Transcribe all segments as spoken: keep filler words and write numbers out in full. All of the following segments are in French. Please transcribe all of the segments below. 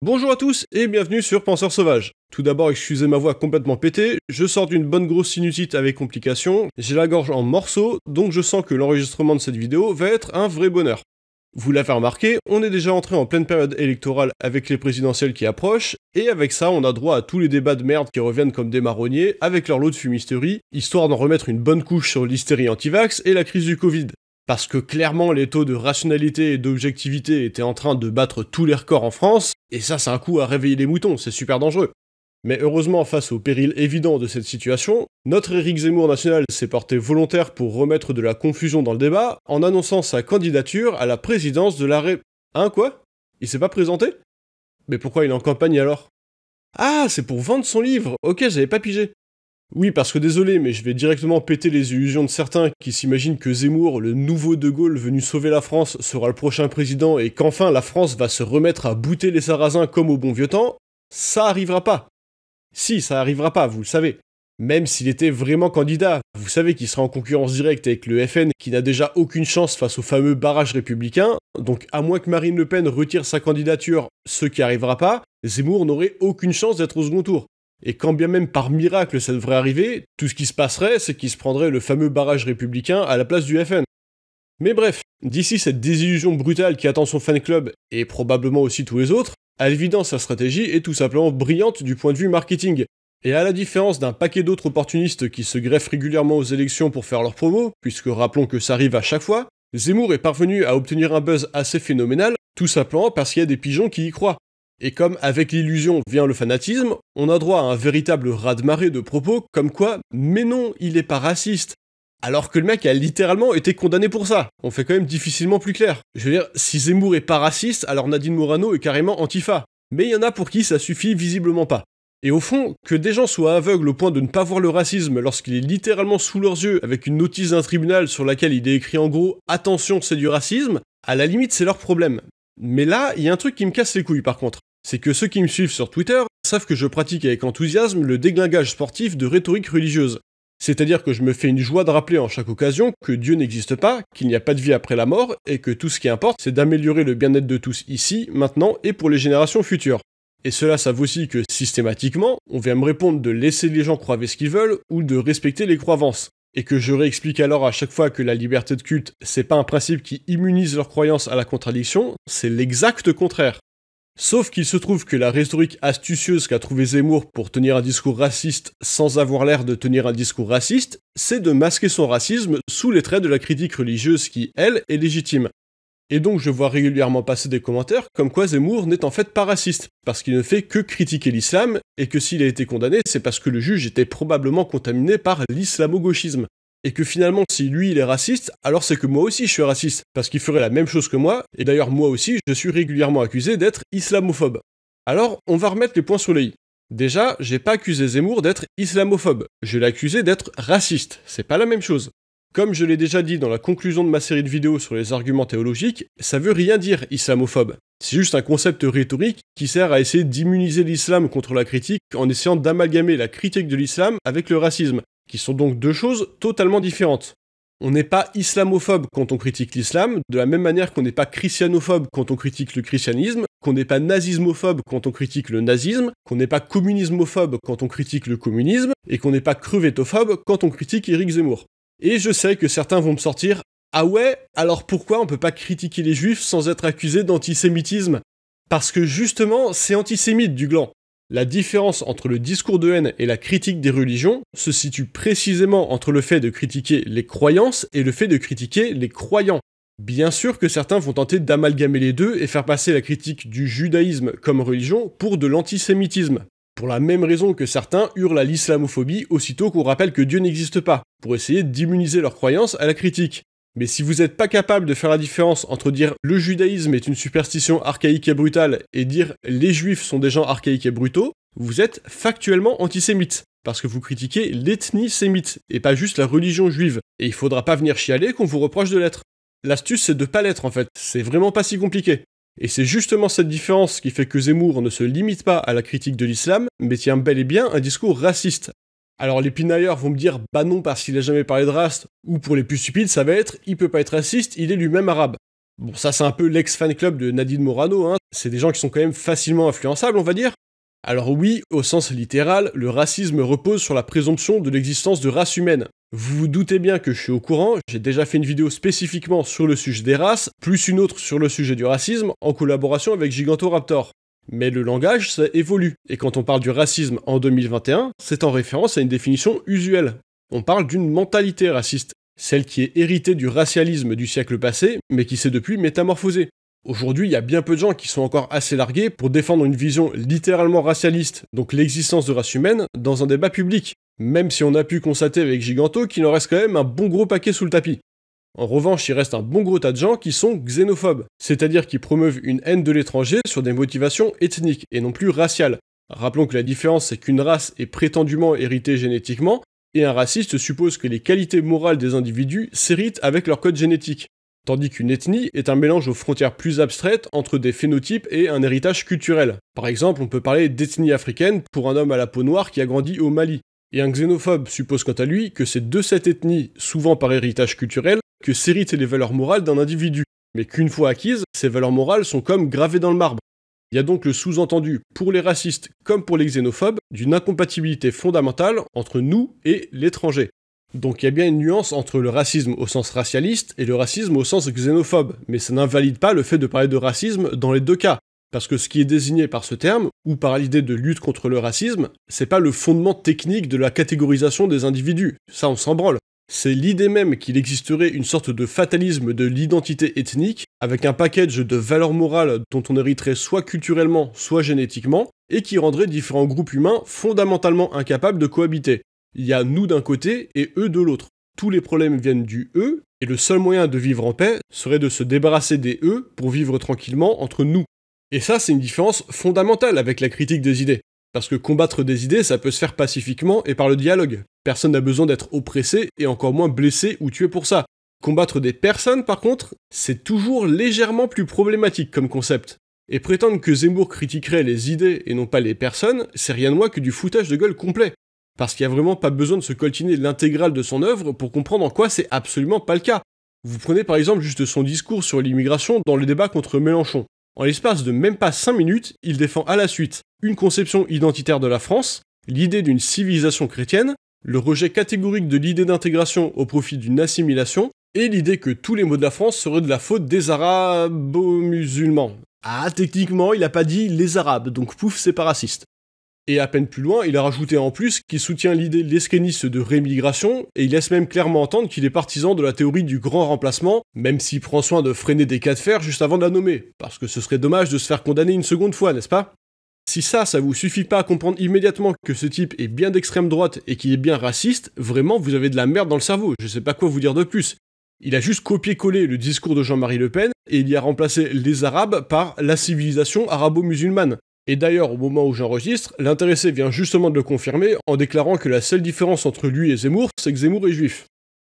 Bonjour à tous et bienvenue sur Penseur Sauvage. Tout d'abord, excusez ma voix complètement pétée, je sors d'une bonne grosse sinusite avec complications, j'ai la gorge en morceaux, donc je sens que l'enregistrement de cette vidéo va être un vrai bonheur. Vous l'avez remarqué, on est déjà entré en pleine période électorale avec les présidentielles qui approchent, et avec ça on a droit à tous les débats de merde qui reviennent comme des marronniers avec leur lot de fumisterie, histoire d'en remettre une bonne couche sur l'hystérie anti-vax et la crise du Covid. Parce que clairement les taux de rationalité et d'objectivité étaient en train de battre tous les records en France, et ça c'est un coup à réveiller les moutons, c'est super dangereux. Mais heureusement, face au péril évident de cette situation, notre Éric Zemmour national s'est porté volontaire pour remettre de la confusion dans le débat en annonçant sa candidature à la présidence de la Ré... Hein, quoi? Il s'est pas présenté? Mais pourquoi il est en campagne alors? Ah, c'est pour vendre son livre, ok, j'avais pas pigé. Oui, parce que désolé, mais je vais directement péter les illusions de certains qui s'imaginent que Zemmour, le nouveau De Gaulle venu sauver la France, sera le prochain président et qu'enfin la France va se remettre à bouter les sarrasins comme au bon vieux temps. Ça arrivera pas. Si, ça arrivera pas, vous le savez. Même s'il était vraiment candidat, vous savez qu'il sera en concurrence directe avec le F N qui n'a déjà aucune chance face au fameux barrage républicain, donc à moins que Marine Le Pen retire sa candidature, ce qui arrivera pas, Zemmour n'aurait aucune chance d'être au second tour. Et quand bien même par miracle ça devrait arriver, tout ce qui se passerait, c'est qu'il se prendrait le fameux barrage républicain à la place du F N. Mais bref, d'ici cette désillusion brutale qui attend son fan club, et probablement aussi tous les autres, à l'évidence sa stratégie est tout simplement brillante du point de vue marketing. Et à la différence d'un paquet d'autres opportunistes qui se greffent régulièrement aux élections pour faire leurs promos, puisque rappelons que ça arrive à chaque fois, Zemmour est parvenu à obtenir un buzz assez phénoménal, tout simplement parce qu'il y a des pigeons qui y croient. Et comme avec l'illusion vient le fanatisme, on a droit à un véritable raz-de-marée de propos comme quoi « mais non, il est pas raciste ». Alors que le mec a littéralement été condamné pour ça. On fait quand même difficilement plus clair. Je veux dire, si Zemmour est pas raciste, alors Nadine Morano est carrément antifa. Mais il y en a pour qui ça suffit visiblement pas. Et au fond, que des gens soient aveugles au point de ne pas voir le racisme lorsqu'il est littéralement sous leurs yeux avec une notice d'un tribunal sur laquelle il est écrit en gros « attention, c'est du racisme », à la limite c'est leur problème. Mais là, il y a un truc qui me casse les couilles par contre. C'est que ceux qui me suivent sur Twitter savent que je pratique avec enthousiasme le déglingage sportif de rhétorique religieuse. C'est-à-dire que je me fais une joie de rappeler en chaque occasion que Dieu n'existe pas, qu'il n'y a pas de vie après la mort, et que tout ce qui importe, c'est d'améliorer le bien-être de tous ici, maintenant, et pour les générations futures. Et cela savent aussi que, systématiquement, on vient me répondre de laisser les gens croire ce qu'ils veulent, ou de respecter les croyances. Et que je réexplique alors à chaque fois que la liberté de culte, c'est pas un principe qui immunise leurs croyances à la contradiction, c'est l'exact contraire. Sauf qu'il se trouve que la rhétorique astucieuse qu'a trouvé Zemmour pour tenir un discours raciste sans avoir l'air de tenir un discours raciste, c'est de masquer son racisme sous les traits de la critique religieuse qui, elle, est légitime. Et donc je vois régulièrement passer des commentaires comme quoi Zemmour n'est en fait pas raciste, parce qu'il ne fait que critiquer l'islam, et que s'il a été condamné, c'est parce que le juge était probablement contaminé par l'islamo-gauchisme. Et que finalement, si lui il est raciste, alors c'est que moi aussi je suis raciste, parce qu'il ferait la même chose que moi, et d'ailleurs moi aussi je suis régulièrement accusé d'être islamophobe. Alors, on va remettre les points sur les i. Déjà, j'ai pas accusé Zemmour d'être islamophobe, je l'ai accusé d'être raciste, c'est pas la même chose. Comme je l'ai déjà dit dans la conclusion de ma série de vidéos sur les arguments théologiques, ça veut rien dire islamophobe. C'est juste un concept rhétorique qui sert à essayer d'immuniser l'islam contre la critique en essayant d'amalgamer la critique de l'islam avec le racisme, qui sont donc deux choses totalement différentes. On n'est pas islamophobe quand on critique l'islam, de la même manière qu'on n'est pas christianophobe quand on critique le christianisme, qu'on n'est pas nazismophobe quand on critique le nazisme, qu'on n'est pas communismophobe quand on critique le communisme, et qu'on n'est pas crevetophobe quand on critique Éric Zemmour. Et je sais que certains vont me sortir « Ah ouais, alors pourquoi on peut pas critiquer les juifs sans être accusé d'antisémitisme ?» Parce que justement, c'est antisémite du gland. La différence entre le discours de haine et la critique des religions se situe précisément entre le fait de critiquer les croyances et le fait de critiquer les croyants. Bien sûr que certains vont tenter d'amalgamer les deux et faire passer la critique du judaïsme comme religion pour de l'antisémitisme. Pour la même raison que certains hurlent à l'islamophobie aussitôt qu'on rappelle que Dieu n'existe pas, pour essayer d'immuniser leurs croyances à la critique. Mais si vous n'êtes pas capable de faire la différence entre dire « le judaïsme est une superstition archaïque et brutale » et dire « les juifs sont des gens archaïques et brutaux », vous êtes factuellement antisémite, parce que vous critiquez l'ethnie sémite, et pas juste la religion juive, et il faudra pas venir chialer qu'on vous reproche de l'être. L'astuce c'est de pas l'être en fait, c'est vraiment pas si compliqué. Et c'est justement cette différence qui fait que Zemmour ne se limite pas à la critique de l'islam, mais tient bel et bien un discours raciste. Alors les pinailleurs vont me dire « bah non parce qu'il a jamais parlé de race » ou pour les plus stupides ça va être « il peut pas être raciste, il est lui-même arabe ». Bon, ça c'est un peu l'ex-fan club de Nadine Morano, hein. C'est des gens qui sont quand même facilement influençables, on va dire. Alors oui, au sens littéral, le racisme repose sur la présomption de l'existence de races humaines. Vous vous doutez bien que je suis au courant, j'ai déjà fait une vidéo spécifiquement sur le sujet des races, plus une autre sur le sujet du racisme, en collaboration avec Giganto Raptor. Mais le langage, ça évolue, et quand on parle du racisme en deux mille vingt et un, c'est en référence à une définition usuelle. On parle d'une mentalité raciste, celle qui est héritée du racialisme du siècle passé, mais qui s'est depuis métamorphosée. Aujourd'hui, il y a bien peu de gens qui sont encore assez largués pour défendre une vision littéralement racialiste, donc l'existence de races humaines, dans un débat public, même si on a pu constater avec Giganto qu'il en reste quand même un bon gros paquet sous le tapis. En revanche, il reste un bon gros tas de gens qui sont xénophobes, c'est-à-dire qui promeuvent une haine de l'étranger sur des motivations ethniques et non plus raciales. Rappelons que la différence c'est qu'une race est prétendument héritée génétiquement, et un raciste suppose que les qualités morales des individus s'héritent avec leur code génétique, tandis qu'une ethnie est un mélange aux frontières plus abstraites entre des phénotypes et un héritage culturel. Par exemple, on peut parler d'ethnie africaine pour un homme à la peau noire qui a grandi au Mali. Et un xénophobe suppose quant à lui que c'est de cette ethnie, souvent par héritage culturel, que s'héritent les valeurs morales d'un individu, mais qu'une fois acquises, ces valeurs morales sont comme gravées dans le marbre. Il y a donc le sous-entendu, pour les racistes comme pour les xénophobes, d'une incompatibilité fondamentale entre nous et l'étranger. Donc il y a bien une nuance entre le racisme au sens racialiste et le racisme au sens xénophobe, mais ça n'invalide pas le fait de parler de racisme dans les deux cas, parce que ce qui est désigné par ce terme, ou par l'idée de lutte contre le racisme, c'est pas le fondement technique de la catégorisation des individus, ça on s'en branle. C'est l'idée même qu'il existerait une sorte de fatalisme de l'identité ethnique, avec un package de valeurs morales dont on hériterait soit culturellement, soit génétiquement, et qui rendrait différents groupes humains fondamentalement incapables de cohabiter. Il y a nous d'un côté et eux de l'autre. Tous les problèmes viennent du « eux », et le seul moyen de vivre en paix serait de se débarrasser des « eux » pour vivre tranquillement entre nous. Et ça, c'est une différence fondamentale avec la critique des idées. Parce que combattre des idées, ça peut se faire pacifiquement et par le dialogue. Personne n'a besoin d'être oppressé et encore moins blessé ou tué pour ça. Combattre des personnes, par contre, c'est toujours légèrement plus problématique comme concept. Et prétendre que Zemmour critiquerait les idées et non pas les personnes, c'est rien de moins que du foutage de gueule complet. Parce qu'il n'y a vraiment pas besoin de se coltiner l'intégrale de son œuvre pour comprendre en quoi c'est absolument pas le cas. Vous prenez par exemple juste son discours sur l'immigration dans le débat contre Mélenchon. En l'espace de même pas cinq minutes, il défend à la suite une conception identitaire de la France, l'idée d'une civilisation chrétienne, le rejet catégorique de l'idée d'intégration au profit d'une assimilation, et l'idée que tous les maux de la France seraient de la faute des arabo-musulmans. Ah, techniquement, il n'a pas dit les arabes, donc pouf, c'est pas raciste. Et à peine plus loin, il a rajouté en plus qu'il soutient l'idée lesquéniste de rémigration, et il laisse même clairement entendre qu'il est partisan de la théorie du grand remplacement, même s'il prend soin de freiner des cas de fer juste avant de la nommer, parce que ce serait dommage de se faire condamner une seconde fois, n'est-ce pas ? Si ça, ça vous suffit pas à comprendre immédiatement que ce type est bien d'extrême droite et qu'il est bien raciste, vraiment vous avez de la merde dans le cerveau, je sais pas quoi vous dire de plus. Il a juste copié-collé le discours de Jean-Marie Le Pen et il y a remplacé les arabes par la civilisation arabo-musulmane. Et d'ailleurs, au moment où j'enregistre, l'intéressé vient justement de le confirmer en déclarant que la seule différence entre lui et Zemmour, c'est que Zemmour est juif.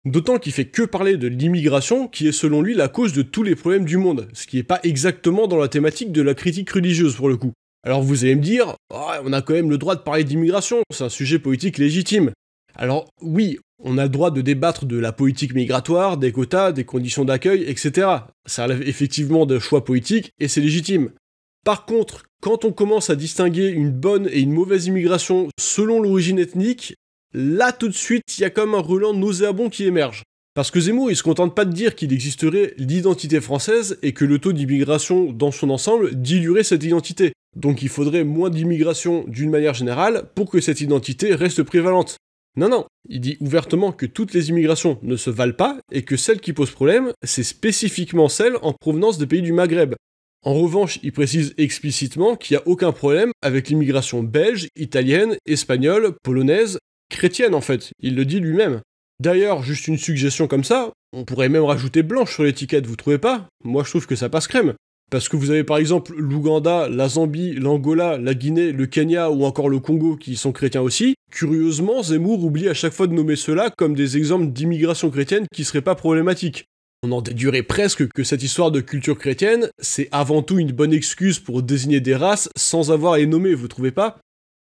D'autant qu'il fait que parler de l'immigration qui est selon lui la cause de tous les problèmes du monde, ce qui est pas exactement dans la thématique de la critique religieuse pour le coup. Alors vous allez me dire, oh, on a quand même le droit de parler d'immigration, c'est un sujet politique légitime. Alors oui, on a le droit de débattre de la politique migratoire, des quotas, des conditions d'accueil, et cetera. Ça relève effectivement de choix politiques et c'est légitime. Par contre, quand on commence à distinguer une bonne et une mauvaise immigration selon l'origine ethnique, là tout de suite, il y a comme un relent nauséabond qui émerge. Parce que Zemmour, il se contente pas de dire qu'il existerait l'identité française et que le taux d'immigration dans son ensemble diluerait cette identité. Donc il faudrait moins d'immigration d'une manière générale pour que cette identité reste prévalente. Non, non, il dit ouvertement que toutes les immigrations ne se valent pas et que celles qui posent problème, c'est spécifiquement celles en provenance des pays du Maghreb. En revanche, il précise explicitement qu'il n'y a aucun problème avec l'immigration belge, italienne, espagnole, polonaise, chrétienne en fait, il le dit lui-même. D'ailleurs, juste une suggestion comme ça, on pourrait même rajouter blanche sur l'étiquette, vous trouvez pas? Moi je trouve que ça passe crème. Parce que vous avez par exemple l'Ouganda, la Zambie, l'Angola, la Guinée, le Kenya ou encore le Congo qui sont chrétiens aussi. Curieusement, Zemmour oublie à chaque fois de nommer ceux-là comme des exemples d'immigration chrétienne qui seraient pas problématiques. On en déduirait presque que cette histoire de culture chrétienne, c'est avant tout une bonne excuse pour désigner des races sans avoir à les nommer, vous trouvez pas?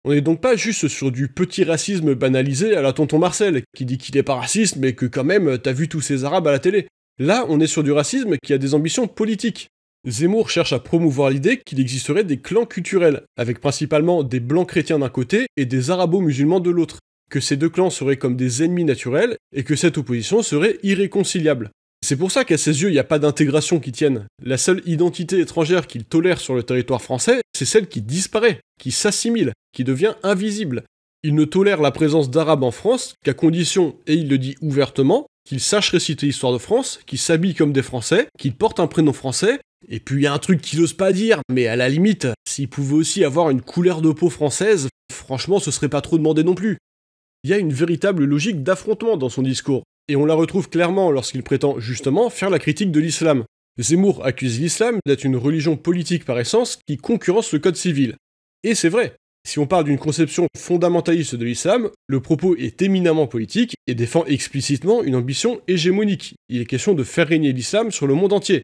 On n'est donc pas juste sur du petit racisme banalisé à la tonton Marcel, qui dit qu'il est pas raciste mais que quand même t'as vu tous ces arabes à la télé. Là, on est sur du racisme qui a des ambitions politiques. Zemmour cherche à promouvoir l'idée qu'il existerait des clans culturels, avec principalement des blancs chrétiens d'un côté et des arabo-musulmans de l'autre, que ces deux clans seraient comme des ennemis naturels et que cette opposition serait irréconciliable. C'est pour ça qu'à ses yeux, il n'y a pas d'intégration qui tienne. La seule identité étrangère qu'il tolère sur le territoire français, c'est celle qui disparaît, qui s'assimile, qui devient invisible. Il ne tolère la présence d'Arabes en France qu'à condition, et il le dit ouvertement, qu'ils sachent réciter l'histoire de France, qu'ils s'habillent comme des Français, qu'ils portent un prénom français, et puis il y a un truc qu'ils n'osent pas dire, mais à la limite, s'ils pouvaient aussi avoir une couleur de peau française, franchement ce serait pas trop demandé non plus. Il y a une véritable logique d'affrontement dans son discours, et on la retrouve clairement lorsqu'il prétend justement faire la critique de l'islam. Zemmour accuse l'islam d'être une religion politique par essence qui concurrence le code civil. Et c'est vrai. Si on parle d'une conception fondamentaliste de l'islam, le propos est éminemment politique et défend explicitement une ambition hégémonique. Il est question de faire régner l'islam sur le monde entier.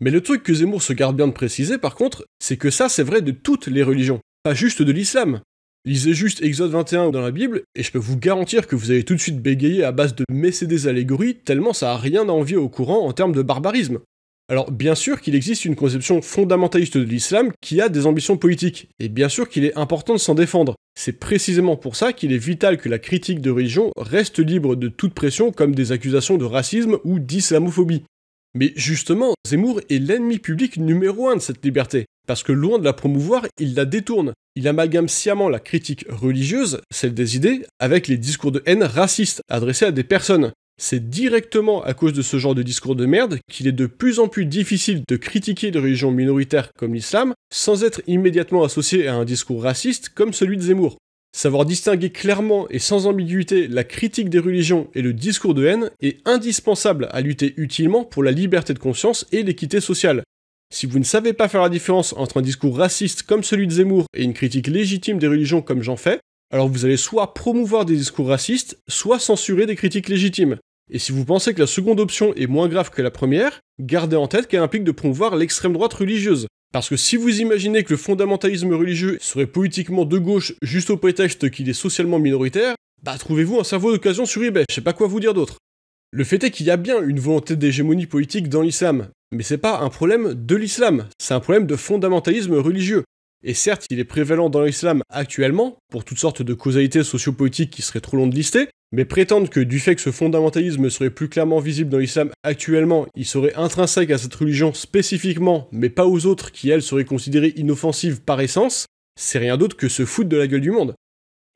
Mais le truc que Zemmour se garde bien de préciser par contre, c'est que ça c'est vrai de toutes les religions, pas juste de l'islam. Lisez juste Exode vingt et un dans la Bible, et je peux vous garantir que vous allez tout de suite bégayer à base de mess et des allégories, tellement ça a rien à envier au courant en termes de barbarisme. Alors bien sûr qu'il existe une conception fondamentaliste de l'islam qui a des ambitions politiques, et bien sûr qu'il est important de s'en défendre. C'est précisément pour ça qu'il est vital que la critique de religion reste libre de toute pression comme des accusations de racisme ou d'islamophobie. Mais justement, Zemmour est l'ennemi public numéro un de cette liberté, parce que loin de la promouvoir, il la détourne. Il amalgame sciemment la critique religieuse, celle des idées, avec les discours de haine racistes adressés à des personnes. C'est directement à cause de ce genre de discours de merde qu'il est de plus en plus difficile de critiquer des religions minoritaires comme l'islam sans être immédiatement associé à un discours raciste comme celui de Zemmour. Savoir distinguer clairement et sans ambiguïté la critique des religions et le discours de haine est indispensable à lutter utilement pour la liberté de conscience et l'équité sociale. Si vous ne savez pas faire la différence entre un discours raciste comme celui de Zemmour et une critique légitime des religions comme j'en fais, alors vous allez soit promouvoir des discours racistes, soit censurer des critiques légitimes. Et si vous pensez que la seconde option est moins grave que la première, gardez en tête qu'elle implique de promouvoir l'extrême droite religieuse. Parce que si vous imaginez que le fondamentalisme religieux serait politiquement de gauche juste au prétexte qu'il est socialement minoritaire, bah trouvez-vous un cerveau d'occasion sur eBay, je sais pas quoi vous dire d'autre. Le fait est qu'il y a bien une volonté d'hégémonie politique dans l'islam, mais c'est pas un problème de l'islam, c'est un problème de fondamentalisme religieux. Et certes, il est prévalent dans l'islam actuellement, pour toutes sortes de causalités sociopolitiques qui seraient trop longues de lister, mais prétendre que du fait que ce fondamentalisme serait plus clairement visible dans l'islam actuellement, il serait intrinsèque à cette religion spécifiquement, mais pas aux autres qui, elles, seraient considérées inoffensives par essence, c'est rien d'autre que se foutre de la gueule du monde.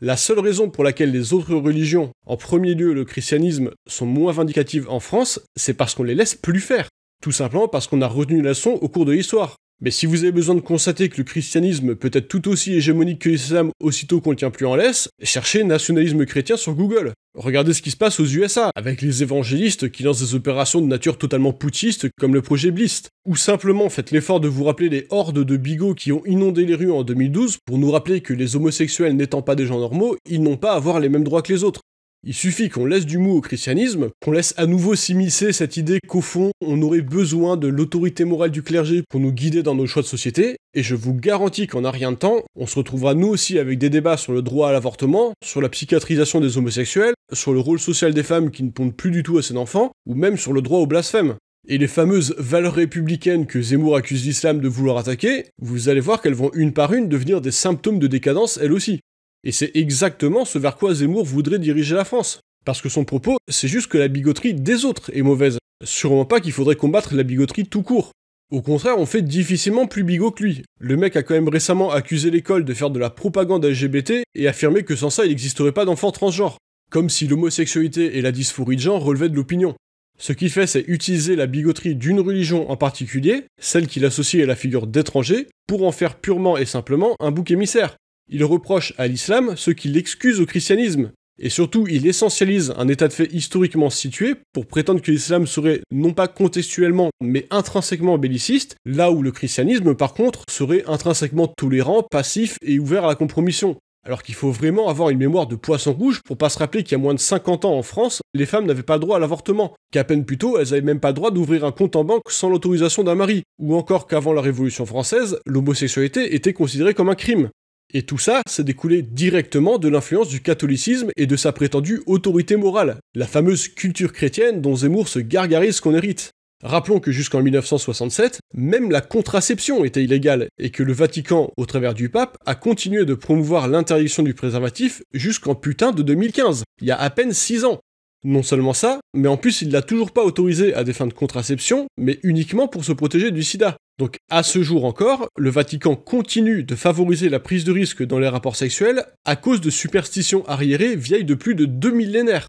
La seule raison pour laquelle les autres religions, en premier lieu le christianisme, sont moins vindicatives en France, c'est parce qu'on les laisse plus faire. Tout simplement parce qu'on a retenu la leçon au cours de l'histoire. Mais si vous avez besoin de constater que le christianisme peut être tout aussi hégémonique que l'islam aussitôt qu'on ne tient plus en laisse, cherchez nationalisme chrétien sur Google. Regardez ce qui se passe aux U S A, avec les évangélistes qui lancent des opérations de nature totalement putschiste comme le projet Blist. Ou simplement faites l'effort de vous rappeler les hordes de bigots qui ont inondé les rues en deux mille douze pour nous rappeler que les homosexuels n'étant pas des gens normaux, ils n'ont pas à avoir les mêmes droits que les autres. Il suffit qu'on laisse du mou au christianisme, qu'on laisse à nouveau s'immiscer cette idée qu'au fond, on aurait besoin de l'autorité morale du clergé pour nous guider dans nos choix de société, et je vous garantis qu'en un rien de temps, on se retrouvera nous aussi avec des débats sur le droit à l'avortement, sur la psychiatrisation des homosexuels, sur le rôle social des femmes qui ne pondent plus du tout à ses enfants, ou même sur le droit au blasphème. Et les fameuses valeurs républicaines que Zemmour accuse l'islam de vouloir attaquer, vous allez voir qu'elles vont une par une devenir des symptômes de décadence elles aussi. Et c'est exactement ce vers quoi Zemmour voudrait diriger la France. Parce que son propos, c'est juste que la bigoterie des autres est mauvaise. Sûrement pas qu'il faudrait combattre la bigoterie tout court. Au contraire, on fait difficilement plus bigot que lui. Le mec a quand même récemment accusé l'école de faire de la propagande L G B T et affirmé que sans ça il n'existerait pas d'enfants transgenres. Comme si l'homosexualité et la dysphorie de genre relevaient de l'opinion. Ce qu'il fait, c'est utiliser la bigoterie d'une religion en particulier, celle qu'il associe à la figure d'étranger, pour en faire purement et simplement un bouc émissaire. Il reproche à l'islam ce qui l'excuse au christianisme, et surtout il essentialise un état de fait historiquement situé pour prétendre que l'islam serait non pas contextuellement mais intrinsèquement belliciste, là où le christianisme par contre serait intrinsèquement tolérant, passif et ouvert à la compromission. Alors qu'il faut vraiment avoir une mémoire de poisson rouge pour pas se rappeler qu'il y a moins de cinquante ans en France, les femmes n'avaient pas le droit à l'avortement, qu'à peine plus tôt, elles n'avaient même pas le droit d'ouvrir un compte en banque sans l'autorisation d'un mari, ou encore qu'avant la Révolution française, l'homosexualité était considérée comme un crime. Et tout ça, ça découlait directement de l'influence du catholicisme et de sa prétendue autorité morale, la fameuse culture chrétienne dont Zemmour se gargarise qu'on hérite. Rappelons que jusqu'en mille neuf cent soixante-sept, même la contraception était illégale, et que le Vatican, au travers du pape, a continué de promouvoir l'interdiction du préservatif jusqu'en putain de deux mille quinze, il y a à peine six ans. Non seulement ça, mais en plus il l'a toujours pas autorisé à des fins de contraception, mais uniquement pour se protéger du sida. Donc à ce jour encore, le Vatican continue de favoriser la prise de risque dans les rapports sexuels à cause de superstitions arriérées vieilles de plus de deux millénaires.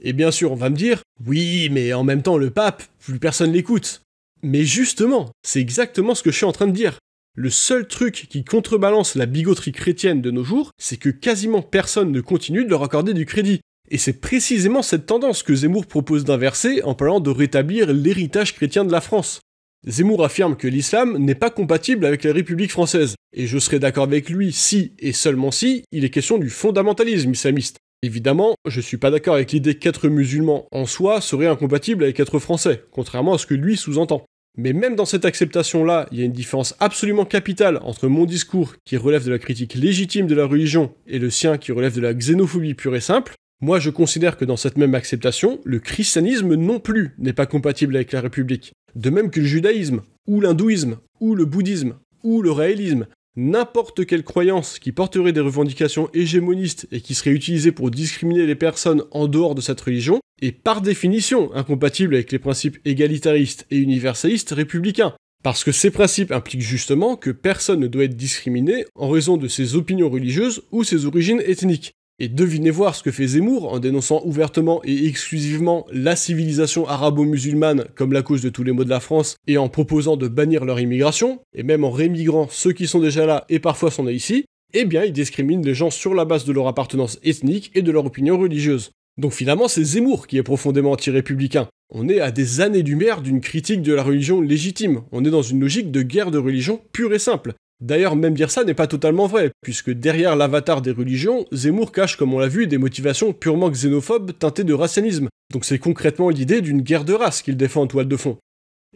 Et bien sûr, on va me dire, oui, mais en même temps, le pape, plus personne l'écoute. Mais justement, c'est exactement ce que je suis en train de dire. Le seul truc qui contrebalance la bigoterie chrétienne de nos jours, c'est que quasiment personne ne continue de leur accorder du crédit. Et c'est précisément cette tendance que Zemmour propose d'inverser en parlant de rétablir l'héritage chrétien de la France. Zemmour affirme que l'islam n'est pas compatible avec la République française, et je serais d'accord avec lui si, et seulement si, il est question du fondamentalisme islamiste. Évidemment, je suis pas d'accord avec l'idée qu'être musulman en soi serait incompatible avec être français, contrairement à ce que lui sous-entend. Mais même dans cette acceptation-là, il y a une différence absolument capitale entre mon discours qui relève de la critique légitime de la religion et le sien qui relève de la xénophobie pure et simple. Moi je considère que dans cette même acceptation, le christianisme non plus n'est pas compatible avec la République. De même que le judaïsme, ou l'hindouisme, ou le bouddhisme, ou le raélisme. N'importe quelle croyance qui porterait des revendications hégémonistes et qui serait utilisée pour discriminer les personnes en dehors de cette religion est par définition incompatible avec les principes égalitaristes et universalistes républicains. Parce que ces principes impliquent justement que personne ne doit être discriminé en raison de ses opinions religieuses ou ses origines ethniques. Et devinez voir ce que fait Zemmour en dénonçant ouvertement et exclusivement la civilisation arabo-musulmane comme la cause de tous les maux de la France et en proposant de bannir leur immigration, et même en rémigrant ceux qui sont déjà là et parfois sont nés ici, eh bien il discrimine les gens sur la base de leur appartenance ethnique et de leur opinion religieuse. Donc finalement c'est Zemmour qui est profondément anti-républicain. On est à des années-lumière d'une critique de la religion légitime, on est dans une logique de guerre de religion pure et simple. D'ailleurs, même dire ça n'est pas totalement vrai, puisque derrière l'avatar des religions, Zemmour cache, comme on l'a vu, des motivations purement xénophobes teintées de racialisme. Donc c'est concrètement l'idée d'une guerre de race qu'il défend en toile de fond.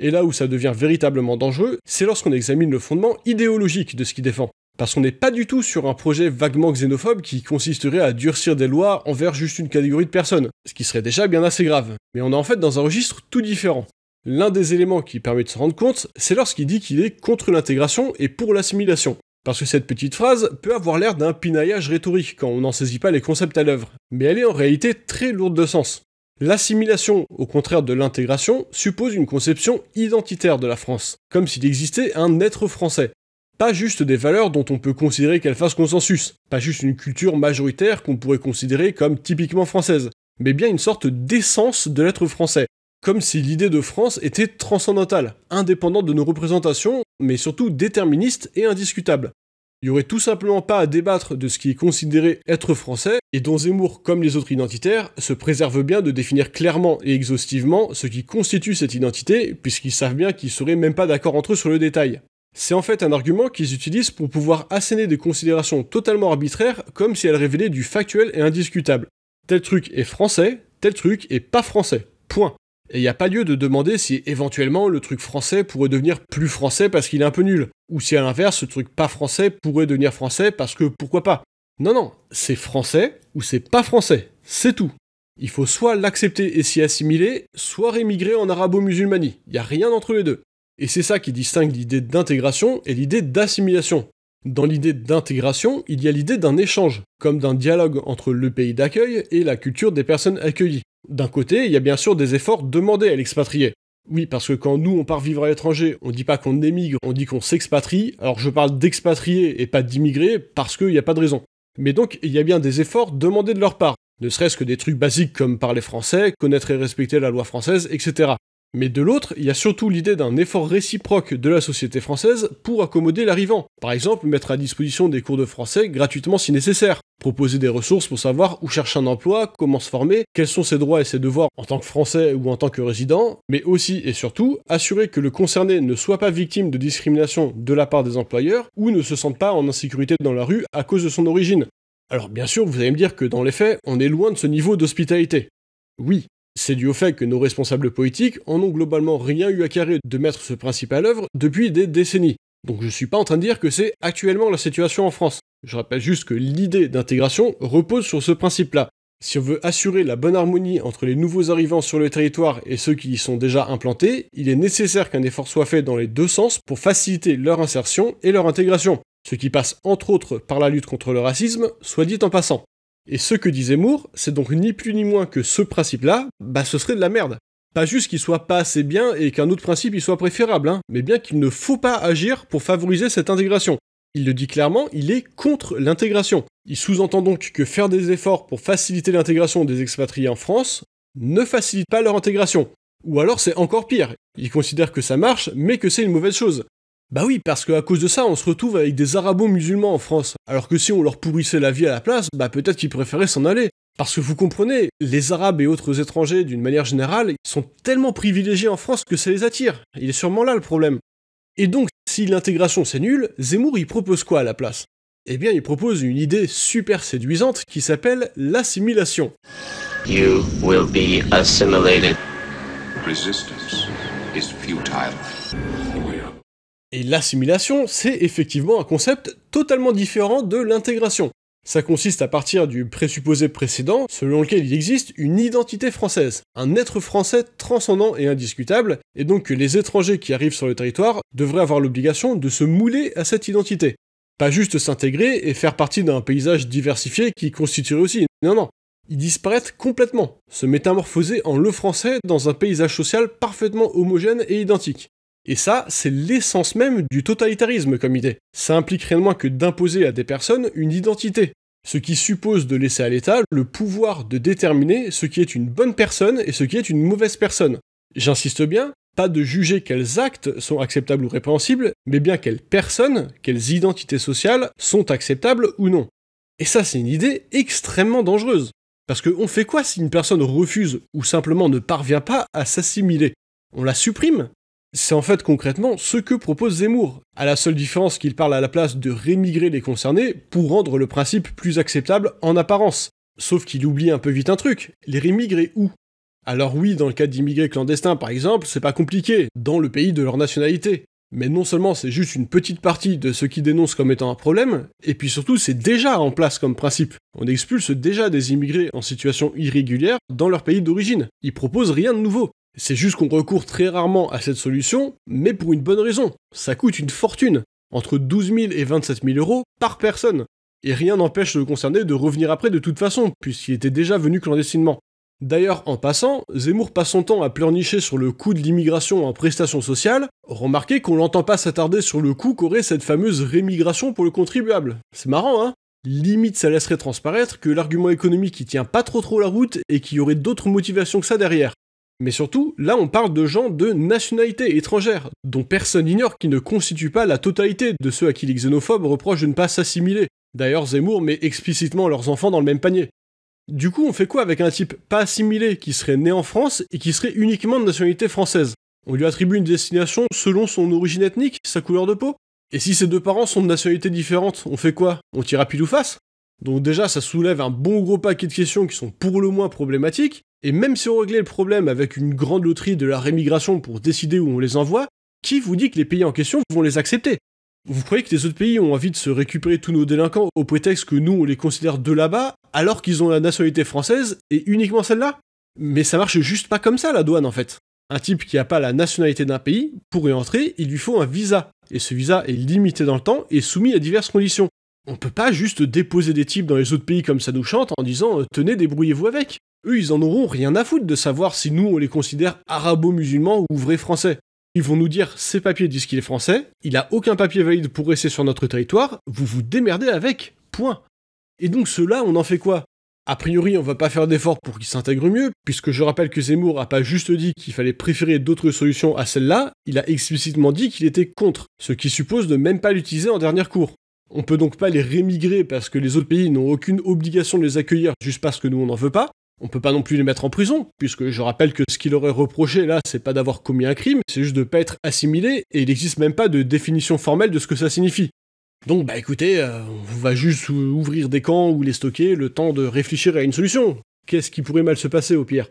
Et là où ça devient véritablement dangereux, c'est lorsqu'on examine le fondement idéologique de ce qu'il défend. Parce qu'on n'est pas du tout sur un projet vaguement xénophobe qui consisterait à durcir des lois envers juste une catégorie de personnes, ce qui serait déjà bien assez grave. Mais on est en fait dans un registre tout différent. L'un des éléments qui permet de se rendre compte, c'est lorsqu'il dit qu'il est contre l'intégration et pour l'assimilation. Parce que cette petite phrase peut avoir l'air d'un pinaillage rhétorique quand on n'en saisit pas les concepts à l'œuvre, mais elle est en réalité très lourde de sens. L'assimilation, au contraire de l'intégration, suppose une conception identitaire de la France, comme s'il existait un être français. Pas juste des valeurs dont on peut considérer qu'elles fassent consensus, pas juste une culture majoritaire qu'on pourrait considérer comme typiquement française, mais bien une sorte d'essence de l'être français. Comme si l'idée de France était transcendantale, indépendante de nos représentations, mais surtout déterministe et indiscutable. Il n'y aurait tout simplement pas à débattre de ce qui est considéré être français, et dont Zemmour, comme les autres identitaires, se préserve bien de définir clairement et exhaustivement ce qui constitue cette identité, puisqu'ils savent bien qu'ils ne seraient même pas d'accord entre eux sur le détail. C'est en fait un argument qu'ils utilisent pour pouvoir asséner des considérations totalement arbitraires, comme si elles révélaient du factuel et indiscutable. Tel truc est français, tel truc est pas français. Point. Et il n'y a pas lieu de demander si éventuellement le truc français pourrait devenir plus français parce qu'il est un peu nul, ou si à l'inverse, le truc pas français pourrait devenir français parce que pourquoi pas. Non, non, c'est français ou c'est pas français, c'est tout. Il faut soit l'accepter et s'y assimiler, soit rémigrer en arabo-musulmanie, il n'y a rien entre les deux. Et c'est ça qui distingue l'idée d'intégration et l'idée d'assimilation. Dans l'idée d'intégration, il y a l'idée d'un échange, comme d'un dialogue entre le pays d'accueil et la culture des personnes accueillies. D'un côté, il y a bien sûr des efforts demandés à l'expatrié. Oui, parce que quand nous on part vivre à l'étranger, on dit pas qu'on émigre, on dit qu'on s'expatrie, alors je parle d'expatrié et pas d'immigré parce qu'il n'y a pas de raison. Mais donc, il y a bien des efforts demandés de leur part, ne serait-ce que des trucs basiques comme parler français, connaître et respecter la loi française, et cetera. Mais de l'autre, il y a surtout l'idée d'un effort réciproque de la société française pour accommoder l'arrivant. Par exemple, mettre à disposition des cours de français gratuitement si nécessaire, proposer des ressources pour savoir où chercher un emploi, comment se former, quels sont ses droits et ses devoirs en tant que français ou en tant que résident, mais aussi et surtout, assurer que le concerné ne soit pas victime de discrimination de la part des employeurs ou ne se sente pas en insécurité dans la rue à cause de son origine. Alors bien sûr, vous allez me dire que dans les faits, on est loin de ce niveau d'hospitalité. Oui. C'est dû au fait que nos responsables politiques en ont globalement rien eu à carrer de mettre ce principe à l'œuvre depuis des décennies. Donc je suis pas en train de dire que c'est actuellement la situation en France. Je rappelle juste que l'idée d'intégration repose sur ce principe-là. Si on veut assurer la bonne harmonie entre les nouveaux arrivants sur le territoire et ceux qui y sont déjà implantés, il est nécessaire qu'un effort soit fait dans les deux sens pour faciliter leur insertion et leur intégration, ce qui passe entre autres par la lutte contre le racisme, soit dit en passant. Et ce que dit Zemmour, c'est donc ni plus ni moins que ce principe-là, bah ce serait de la merde. Pas juste qu'il soit pas assez bien et qu'un autre principe y soit préférable, hein, mais bien qu'il ne faut pas agir pour favoriser cette intégration. Il le dit clairement, il est contre l'intégration. Il sous-entend donc que faire des efforts pour faciliter l'intégration des expatriés en France ne facilite pas leur intégration. Ou alors c'est encore pire, il considère que ça marche, mais que c'est une mauvaise chose. Bah oui, parce qu'à cause de ça, on se retrouve avec des arabo-musulmans en France, alors que si on leur pourrissait la vie à la place, bah peut-être qu'ils préféraient s'en aller. Parce que vous comprenez, les Arabes et autres étrangers, d'une manière générale, sont tellement privilégiés en France que ça les attire. Il est sûrement là le problème. Et donc, si l'intégration c'est nul, Zemmour il propose quoi à la place? Eh bien il propose une idée super séduisante qui s'appelle l'assimilation. You will be assimilated. Resistance is futile. Et l'assimilation, c'est effectivement un concept totalement différent de l'intégration. Ça consiste à partir du présupposé précédent, selon lequel il existe une identité française, un être français transcendant et indiscutable, et donc que les étrangers qui arrivent sur le territoire devraient avoir l'obligation de se mouler à cette identité. Pas juste s'intégrer et faire partie d'un paysage diversifié qui constituerait aussi, non non, ils disparaissent complètement, se métamorphoser en le français dans un paysage social parfaitement homogène et identique. Et ça, c'est l'essence même du totalitarisme comme idée. Ça implique rien de moins que d'imposer à des personnes une identité, ce qui suppose de laisser à l'État le pouvoir de déterminer ce qui est une bonne personne et ce qui est une mauvaise personne. J'insiste bien, pas de juger quels actes sont acceptables ou répréhensibles, mais bien quelles personnes, quelles identités sociales sont acceptables ou non. Et ça, c'est une idée extrêmement dangereuse. Parce qu'on fait quoi si une personne refuse ou simplement ne parvient pas à s'assimiler? On la supprime? C'est en fait concrètement ce que propose Zemmour, à la seule différence qu'il parle à la place de rémigrer les concernés pour rendre le principe plus acceptable en apparence. Sauf qu'il oublie un peu vite un truc, les rémigrer où? Alors oui, dans le cas d'immigrés clandestins par exemple, c'est pas compliqué, dans le pays de leur nationalité. Mais non seulement c'est juste une petite partie de ce qu'ils dénoncent comme étant un problème, et puis surtout c'est déjà en place comme principe. On expulse déjà des immigrés en situation irrégulière dans leur pays d'origine, ils proposent rien de nouveau. C'est juste qu'on recourt très rarement à cette solution, mais pour une bonne raison. Ça coûte une fortune, entre douze mille et vingt-sept mille euros par personne. Et rien n'empêche le concerné de revenir après de toute façon, puisqu'il était déjà venu clandestinement. D'ailleurs, en passant, Zemmour passe son temps à pleurnicher sur le coût de l'immigration en prestations sociales. Remarquez qu'on l'entend pas s'attarder sur le coût qu'aurait cette fameuse rémigration pour le contribuable. C'est marrant, hein? Limite, ça laisserait transparaître que l'argument économique qui tient pas trop trop la route et qu'il y aurait d'autres motivations que ça derrière. Mais surtout, là on parle de gens de nationalité étrangère, dont personne n'ignore qu'ils ne constituent pas la totalité de ceux à qui les xénophobes reprochent de ne pas s'assimiler. D'ailleurs Zemmour met explicitement leurs enfants dans le même panier. Du coup on fait quoi avec un type pas assimilé qui serait né en France et qui serait uniquement de nationalité française? On lui attribue une destination selon son origine ethnique, sa couleur de peau? Et si ses deux parents sont de nationalités différentes, on fait quoi? On tire à pile ou face? Donc déjà ça soulève un bon gros paquet de questions qui sont pour le moins problématiques. Et même si on réglait le problème avec une grande loterie de la rémigration pour décider où on les envoie, qui vous dit que les pays en question vont les accepter? Vous croyez que les autres pays ont envie de se récupérer tous nos délinquants au prétexte que nous on les considère de là-bas, alors qu'ils ont la nationalité française, et uniquement celle-là? Mais ça marche juste pas comme ça la douane en fait. Un type qui n'a pas la nationalité d'un pays, pour y entrer, il lui faut un visa. Et ce visa est limité dans le temps et soumis à diverses conditions. On peut pas juste déposer des types dans les autres pays comme ça nous chante en disant « tenez, débrouillez-vous avec ». Eux, ils en auront rien à foutre de savoir si nous on les considère arabo-musulmans ou vrais français. Ils vont nous dire « ces papiers disent qu'il est français, il a aucun papier valide pour rester sur notre territoire, vous vous démerdez avec, point ». Et donc ceux-là, on en fait quoi? A priori, on va pas faire d'efforts pour qu'ils s'intègrent mieux, puisque je rappelle que Zemmour a pas juste dit qu'il fallait préférer d'autres solutions à celle-là, il a explicitement dit qu'il était contre, ce qui suppose de même pas l'utiliser en dernier cours. On peut donc pas les rémigrer parce que les autres pays n'ont aucune obligation de les accueillir juste parce que nous on n'en veut pas. On peut pas non plus les mettre en prison, puisque je rappelle que ce qu'il aurait reproché là, c'est pas d'avoir commis un crime, c'est juste de pas être assimilé, et il n'existe même pas de définition formelle de ce que ça signifie. Donc bah écoutez, euh, on va juste ouvrir des camps ou les stocker, le temps de réfléchir à une solution. Qu'est-ce qui pourrait mal se passer au pire?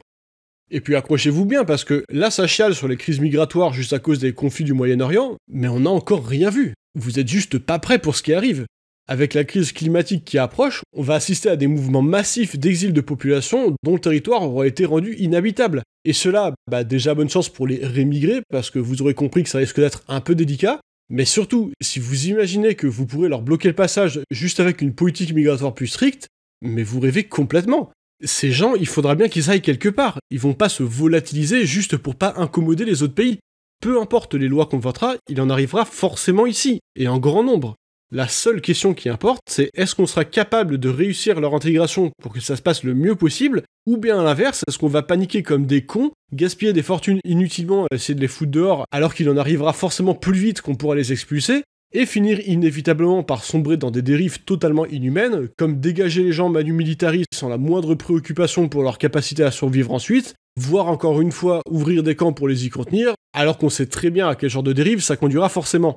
Et puis accrochez-vous bien, parce que là ça chiale sur les crises migratoires juste à cause des conflits du Moyen-Orient, mais on n'a encore rien vu. Vous êtes juste pas prêt pour ce qui arrive. Avec la crise climatique qui approche, on va assister à des mouvements massifs d'exil de populations dont le territoire aura été rendu inhabitable. Et cela, bah déjà bonne chance pour les rémigrer, parce que vous aurez compris que ça risque d'être un peu délicat. Mais surtout, si vous imaginez que vous pourrez leur bloquer le passage juste avec une politique migratoire plus stricte, mais vous rêvez complètement. Ces gens, il faudra bien qu'ils aillent quelque part. Ils vont pas se volatiliser juste pour pas incommoder les autres pays. Peu importe les lois qu'on votera, il en arrivera forcément ici, et en grand nombre. La seule question qui importe, c'est est-ce qu'on sera capable de réussir leur intégration pour que ça se passe le mieux possible, ou bien à l'inverse, est-ce qu'on va paniquer comme des cons, gaspiller des fortunes inutilement à essayer de les foutre dehors alors qu'il en arrivera forcément plus vite qu'on pourra les expulser, et finir inévitablement par sombrer dans des dérives totalement inhumaines, comme dégager les gens manu militaris sans la moindre préoccupation pour leur capacité à survivre ensuite, voire encore une fois ouvrir des camps pour les y contenir, alors qu'on sait très bien à quel genre de dérive ça conduira forcément.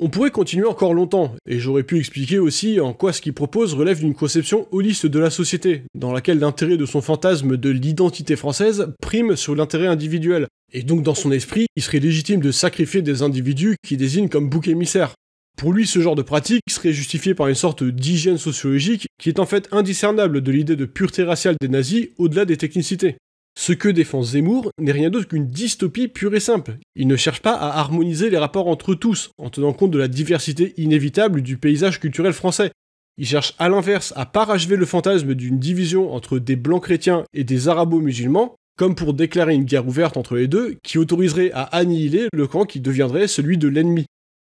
On pourrait continuer encore longtemps, et j'aurais pu expliquer aussi en quoi ce qu'il propose relève d'une conception holiste de la société, dans laquelle l'intérêt de son fantasme de l'identité française prime sur l'intérêt individuel, et donc dans son esprit, il serait légitime de sacrifier des individus qu'il désigne comme boucs émissaires. Pour lui, ce genre de pratique serait justifié par une sorte d'hygiène sociologique qui est en fait indiscernable de l'idée de pureté raciale des nazis au-delà des technicités. Ce que défend Zemmour n'est rien d'autre qu'une dystopie pure et simple. Il ne cherche pas à harmoniser les rapports entre tous, en tenant compte de la diversité inévitable du paysage culturel français. Il cherche à l'inverse à parachever le fantasme d'une division entre des blancs chrétiens et des arabo-musulmans, comme pour déclarer une guerre ouverte entre les deux, qui autoriserait à annihiler le camp qui deviendrait celui de l'ennemi.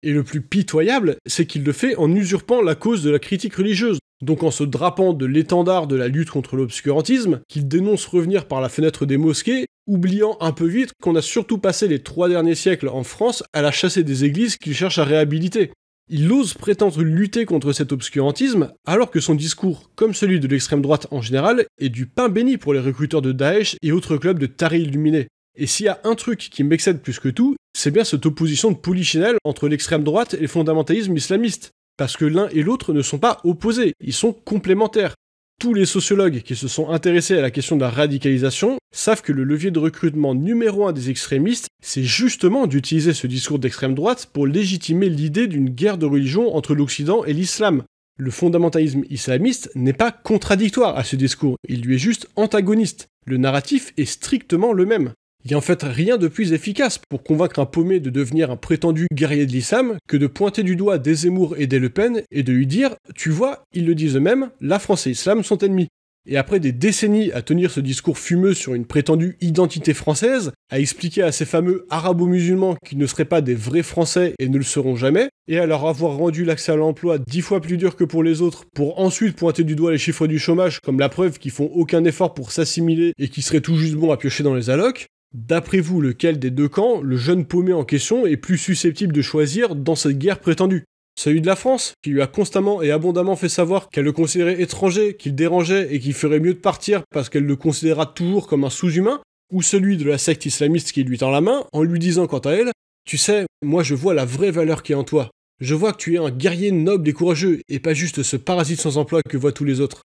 Et le plus pitoyable, c'est qu'il le fait en usurpant la cause de la critique religieuse, donc en se drapant de l'étendard de la lutte contre l'obscurantisme, qu'il dénonce revenir par la fenêtre des mosquées, oubliant un peu vite qu'on a surtout passé les trois derniers siècles en France à la chasser des églises qu'il cherche à réhabiliter. Il ose prétendre lutter contre cet obscurantisme, alors que son discours, comme celui de l'extrême droite en général, est du pain béni pour les recruteurs de Daesh et autres clubs de tarés illuminés. Et s'il y a un truc qui m'excède plus que tout, c'est bien cette opposition de polichinelle entre l'extrême droite et le fondamentalisme islamiste. Parce que l'un et l'autre ne sont pas opposés, ils sont complémentaires. Tous les sociologues qui se sont intéressés à la question de la radicalisation savent que le levier de recrutement numéro un des extrémistes, c'est justement d'utiliser ce discours d'extrême droite pour légitimer l'idée d'une guerre de religion entre l'Occident et l'Islam. Le fondamentalisme islamiste n'est pas contradictoire à ce discours, il lui est juste antagoniste. Le narratif est strictement le même. Il n'y a en fait rien de plus efficace pour convaincre un paumé de devenir un prétendu guerrier de l'islam que de pointer du doigt des Zemmour et des Le Pen et de lui dire « Tu vois, ils le disent eux-mêmes, la France et l'islam sont ennemis ». Et après des décennies à tenir ce discours fumeux sur une prétendue identité française, à expliquer à ces fameux arabo-musulmans qu'ils ne seraient pas des vrais Français et ne le seront jamais, et à leur avoir rendu l'accès à l'emploi dix fois plus dur que pour les autres, pour ensuite pointer du doigt les chiffres du chômage comme la preuve qu'ils font aucun effort pour s'assimiler et qu'ils seraient tout juste bons à piocher dans les allocs, d'après vous, lequel des deux camps, le jeune paumé en question, est plus susceptible de choisir dans cette guerre prétendue? Celui de la France, qui lui a constamment et abondamment fait savoir qu'elle le considérait étranger, qu'il dérangeait et qu'il ferait mieux de partir parce qu'elle le considéra toujours comme un sous-humain? Ou celui de la secte islamiste qui lui tend la main en lui disant quant à elle « Tu sais, moi je vois la vraie valeur qui est en toi. Je vois que tu es un guerrier noble et courageux et pas juste ce parasite sans emploi que voient tous les autres. »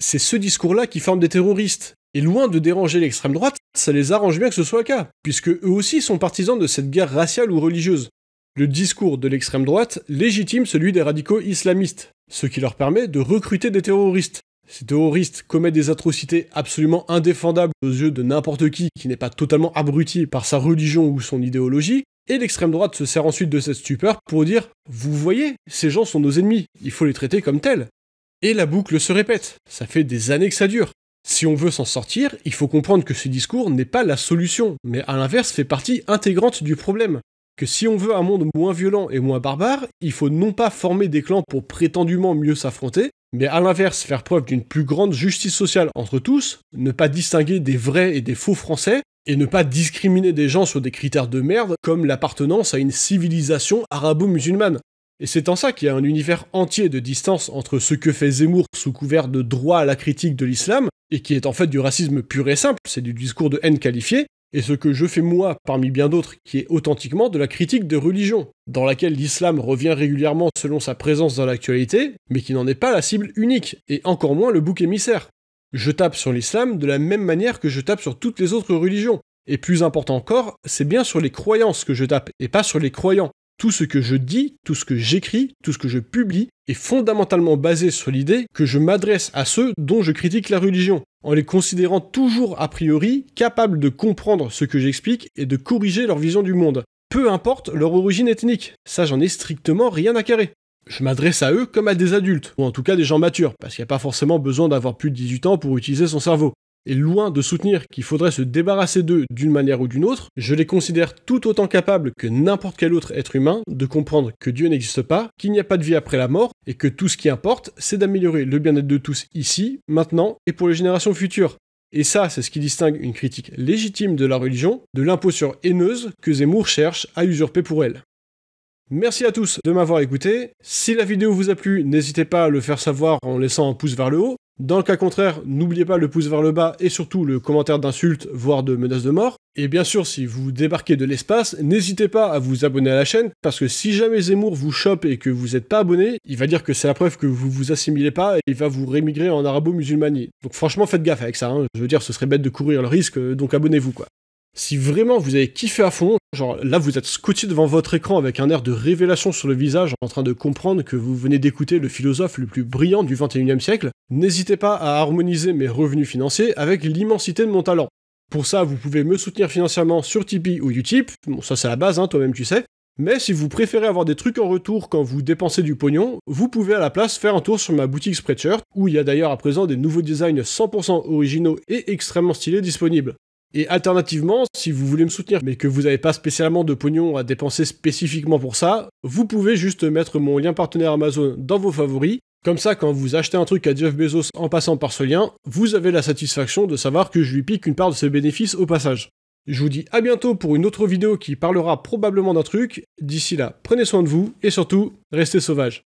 C'est ce discours-là qui forme des terroristes. Et loin de déranger l'extrême droite, ça les arrange bien que ce soit le cas, puisque eux aussi sont partisans de cette guerre raciale ou religieuse. Le discours de l'extrême droite légitime celui des radicaux islamistes, ce qui leur permet de recruter des terroristes. Ces terroristes commettent des atrocités absolument indéfendables aux yeux de n'importe qui qui n'est pas totalement abruti par sa religion ou son idéologie, et l'extrême droite se sert ensuite de cette stupeur pour dire « Vous voyez, ces gens sont nos ennemis, il faut les traiter comme tels ». Et la boucle se répète, ça fait des années que ça dure. Si on veut s'en sortir, il faut comprendre que ce discours n'est pas la solution, mais à l'inverse fait partie intégrante du problème. Que si on veut un monde moins violent et moins barbare, il faut non pas former des clans pour prétendument mieux s'affronter, mais à l'inverse faire preuve d'une plus grande justice sociale entre tous, ne pas distinguer des vrais et des faux Français, et ne pas discriminer des gens sur des critères de merde comme l'appartenance à une civilisation arabo-musulmane. Et c'est en ça qu'il y a un univers entier de distance entre ce que fait Zemmour sous couvert de droit à la critique de l'islam, et qui est en fait du racisme pur et simple, c'est du discours de haine qualifié, et ce que je fais moi parmi bien d'autres, qui est authentiquement de la critique de religion, dans laquelle l'islam revient régulièrement selon sa présence dans l'actualité, mais qui n'en est pas la cible unique, et encore moins le bouc émissaire. Je tape sur l'islam de la même manière que je tape sur toutes les autres religions, et plus important encore, c'est bien sur les croyances que je tape, et pas sur les croyants. Tout ce que je dis, tout ce que j'écris, tout ce que je publie est fondamentalement basé sur l'idée que je m'adresse à ceux dont je critique la religion, en les considérant toujours a priori capables de comprendre ce que j'explique et de corriger leur vision du monde, peu importe leur origine ethnique, ça j'en ai strictement rien à carrer. Je m'adresse à eux comme à des adultes, ou en tout cas des gens matures, parce qu'il n'y a pas forcément besoin d'avoir plus de dix-huit ans pour utiliser son cerveau. Et loin de soutenir qu'il faudrait se débarrasser d'eux d'une manière ou d'une autre, je les considère tout autant capables que n'importe quel autre être humain de comprendre que Dieu n'existe pas, qu'il n'y a pas de vie après la mort, et que tout ce qui importe, c'est d'améliorer le bien-être de tous ici, maintenant, et pour les générations futures. Et ça, c'est ce qui distingue une critique légitime de la religion, de l'imposture haineuse que Zemmour cherche à usurper pour elle. Merci à tous de m'avoir écouté. Si la vidéo vous a plu, n'hésitez pas à le faire savoir en laissant un pouce vers le haut. Dans le cas contraire, n'oubliez pas le pouce vers le bas et surtout le commentaire d'insultes, voire de menaces de mort. Et bien sûr, si vous débarquez de l'espace, n'hésitez pas à vous abonner à la chaîne, parce que si jamais Zemmour vous chope et que vous n'êtes pas abonné, il va dire que c'est la preuve que vous vous assimilez pas et il va vous rémigrer en arabo-musulmanie. Donc franchement, faites gaffe avec ça, hein. Je veux dire, ce serait bête de courir le risque, donc abonnez-vous quoi. Si vraiment vous avez kiffé à fond, genre là vous êtes scotché devant votre écran avec un air de révélation sur le visage en train de comprendre que vous venez d'écouter le philosophe le plus brillant du vingt-et-unième siècle, n'hésitez pas à harmoniser mes revenus financiers avec l'immensité de mon talent. Pour ça vous pouvez me soutenir financièrement sur Tipeee ou Utip, bon ça c'est la base hein, toi-même tu sais, mais si vous préférez avoir des trucs en retour quand vous dépensez du pognon, vous pouvez à la place faire un tour sur ma boutique Spreadshirt où il y a d'ailleurs à présent des nouveaux designs cent pour cent originaux et extrêmement stylés disponibles. Et alternativement, si vous voulez me soutenir mais que vous n'avez pas spécialement de pognon à dépenser spécifiquement pour ça, vous pouvez juste mettre mon lien partenaire Amazon dans vos favoris, comme ça quand vous achetez un truc à Jeff Bezos en passant par ce lien, vous avez la satisfaction de savoir que je lui pique une part de ses bénéfices au passage. Je vous dis à bientôt pour une autre vidéo qui parlera probablement d'un truc, d'ici là prenez soin de vous et surtout, restez sauvages.